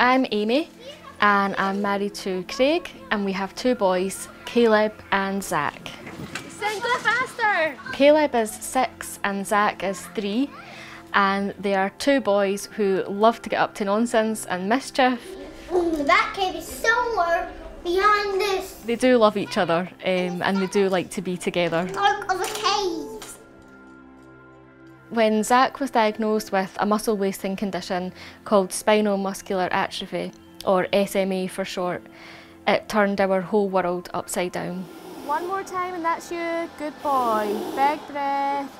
I'm Amy and I'm married to Craig and we have two boys, Caleb and Zach. Go faster! Caleb is 6 and Zach is 3 and they are two boys who love to get up to nonsense and mischief. Ooh, that kid is somewhere behind this. They do love each other and they do like to be together. Dark of a cave. When Zach was diagnosed with a muscle wasting condition called spinal muscular atrophy, or SMA for short, it turned our whole world upside down. One more time and that's you. Good boy. Big breath.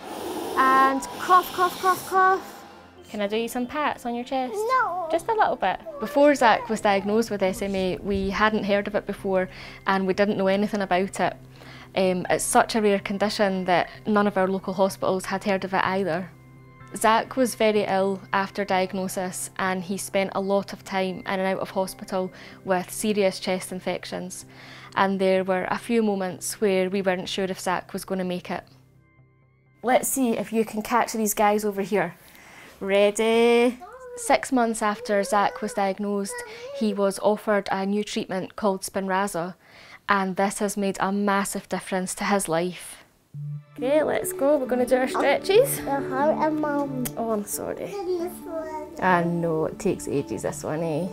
And cough, cough, cough, cough. Can I do you some pats on your chest? No. Just a little bit. Before Zach was diagnosed with SMA, we hadn't heard of it before and we didn't know anything about it. It's such a rare condition that none of our local hospitals had heard of it either. Zach was very ill after diagnosis and he spent a lot of time in and out of hospital with serious chest infections, and there were a few moments where we weren't sure if Zach was going to make it. Let's see if you can catch these guys over here. Ready? 6 months after Zach was diagnosed, he was offered a new treatment called Spinraza, and this has made a massive difference to his life. Okay, let's go. We're going to do our stretches. Oh, I'm sorry. I know, it takes ages, this one, eh?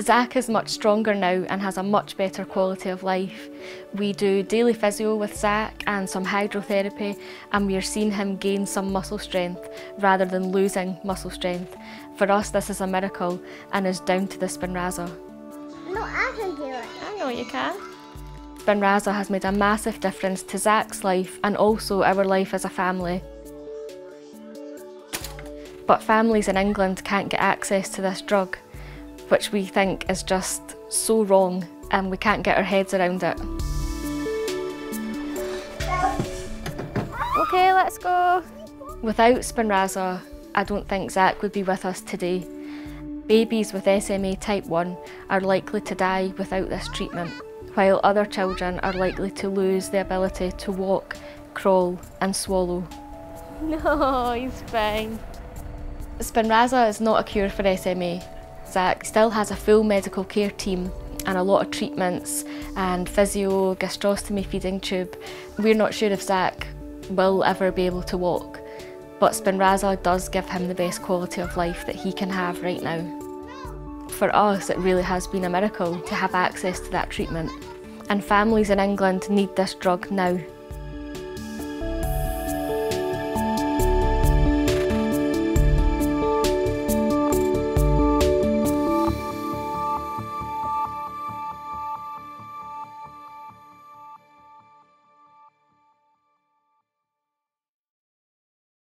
Zach is much stronger now and has a much better quality of life. We do daily physio with Zach and some hydrotherapy, and we are seeing him gain some muscle strength rather than losing muscle strength. For us, this is a miracle and is down to the Spinraza. No, I can do it. I know you can. Spinraza has made a massive difference to Zach's life and also our life as a family. But families in England can't get access to this drug, which we think is just so wrong and we can't get our heads around it. Okay, let's go. Without Spinraza, I don't think Zach would be with us today. Babies with SMA type 1 are likely to die without this treatment, while other children are likely to lose the ability to walk, crawl and swallow. No, he's fine. Spinraza is not a cure for SMA. Zach still has a full medical care team and a lot of treatments and physio, gastrostomy, feeding tube. We're not sure if Zach will ever be able to walk, but Spinraza does give him the best quality of life that he can have right now. For us, it really has been a miracle to have access to that treatment, and families in England need this drug now.